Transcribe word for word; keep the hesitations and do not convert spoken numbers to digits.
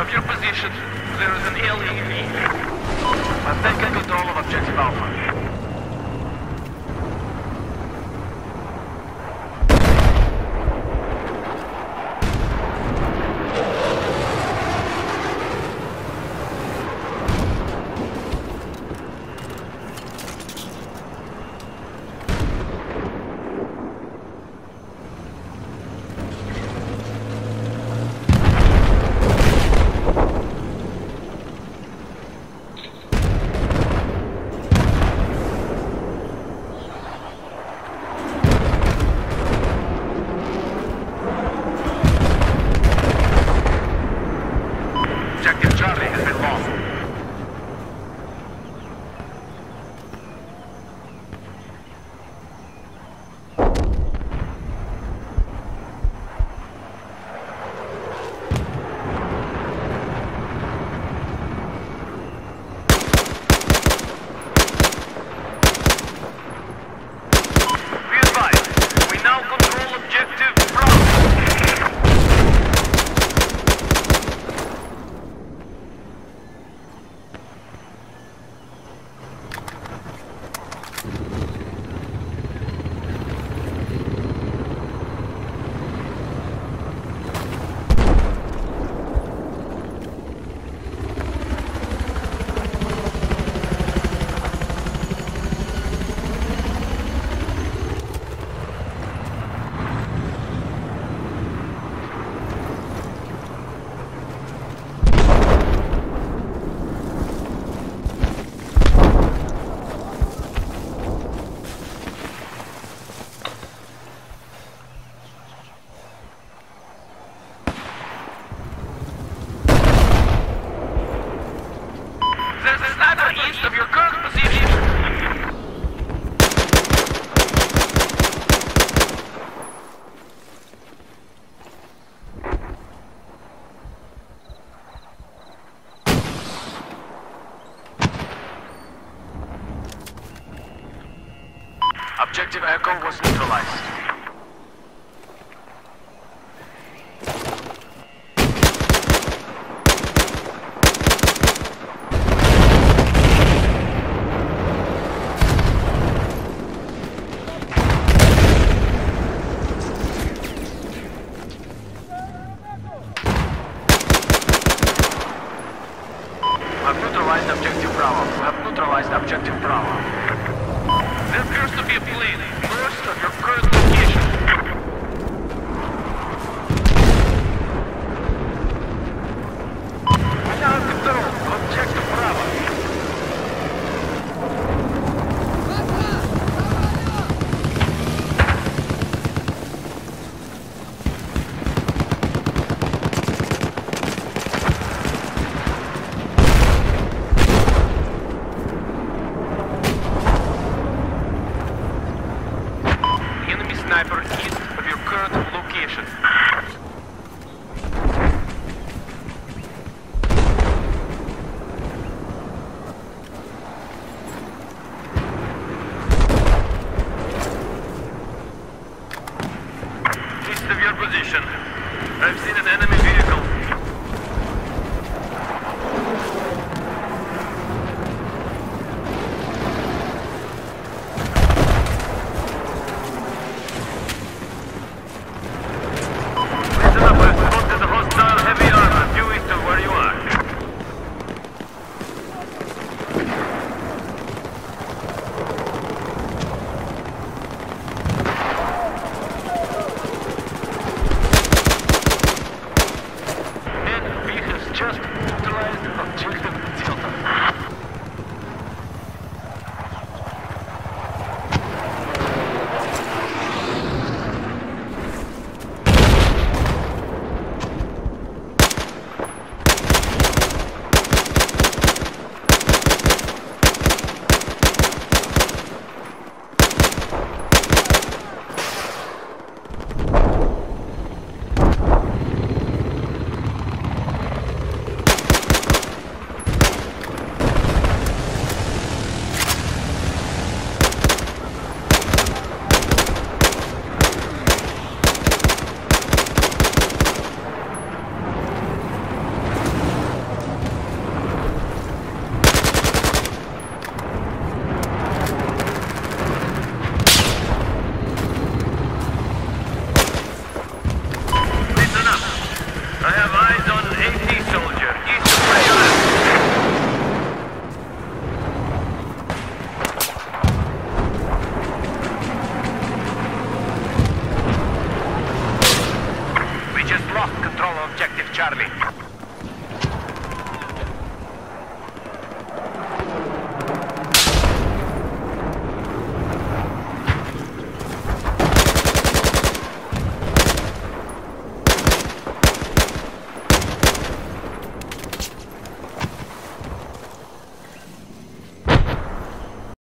Of your position, there is an L E V. I've taken control of Objective Alpha. Objective Echo was neutralized. I've neutralized Objective Bravo. I've neutralized Objective Bravo. There appears to be a plane burst of your current location.